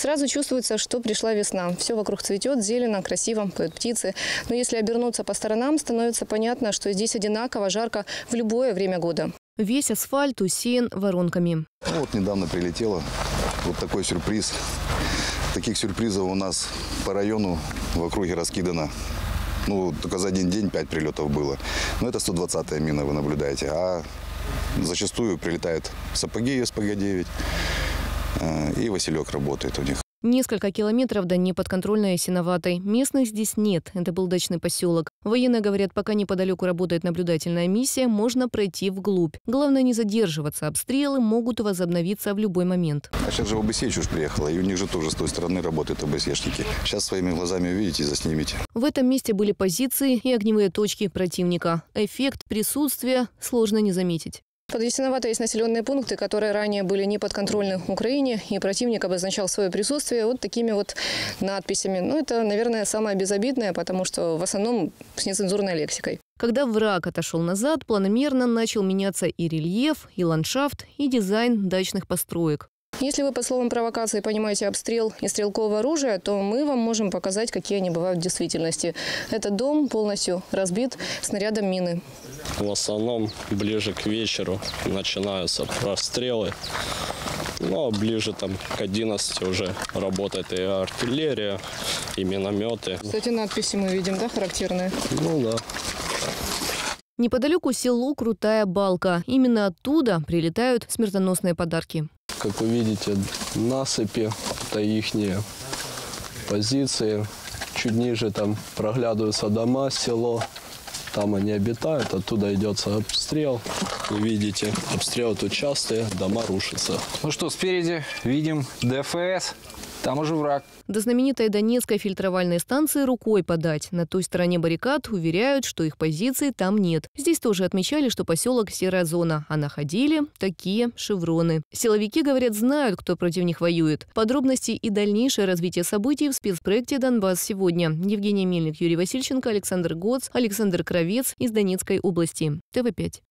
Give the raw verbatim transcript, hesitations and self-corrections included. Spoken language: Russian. сразу чувствуется, что пришла весна. Все вокруг цветет, зелено, красиво, поют птицы. Но если обернуться по сторонам, становится понятно, что здесь одинаково жарко в любое время года. Весь асфальт усеян воронками. Вот недавно прилетело вот такой сюрприз. Таких сюрпризов у нас по району в округе раскидано. Ну, только за один день пять прилетов было. Но это сто двадцатая мина вы наблюдаете. А зачастую прилетают СПГ, эс пэ гэ девять. И Василек работает у них. Несколько километров до неподконтрольной Ясиноватой. Местных здесь нет. Это был дачный поселок. Военные говорят, пока неподалеку работает наблюдательная миссия, можно пройти вглубь. Главное не задерживаться. Обстрелы могут возобновиться в любой момент. А сейчас же о бэ эс е чушь приехала. И у них же тоже с той стороны работают о бэ эс е-шники. Сейчас своими глазами увидите и заснимите. В этом месте были позиции и огневые точки противника. Эффект присутствия сложно не заметить. Под Ясиноватой есть населенные пункты, которые ранее были не подконтрольны Украине, и противник обозначал свое присутствие вот такими вот надписями. Ну, это, наверное, самое безобидное, потому что в основном с нецензурной лексикой. Когда враг отошел назад, планомерно начал меняться и рельеф, и ландшафт, и дизайн дачных построек. Если вы по словам провокации понимаете обстрел и стрелковое оружие, то мы вам можем показать, какие они бывают в действительности. Этот дом полностью разбит снарядом мины. В основном ближе к вечеру начинаются расстрелы. Ну, а ближе там, к одиннадцати уже работает и артиллерия, и минометы. Кстати, надписи мы видим, да, характерные? Ну да. Неподалеку село Крутая Балка. Именно оттуда прилетают смертоносные подарки. Как вы видите, насыпи, это их позиции. Чуть ниже там проглядываются дома, село. Там они обитают, оттуда идет обстрел. Вы видите, обстрел тут частые, дома рушатся. Ну что, спереди видим дэ эф эс, там уже враг. До знаменитой Донецкой фильтровальной станции рукой подать. На той стороне баррикад уверяют, что их позиций там нет. Здесь тоже отмечали, что поселок – серая зона, а находили такие шевроны. Силовики, говорят, знают, кто против них воюет. Подробности и дальнейшее развитие событий в спецпроекте «Донбасс сегодня». Евгений Мельник, Юрий Васильченко, Александр Гоц, Александр Кровец из Донецкой области. тэ вэ пять.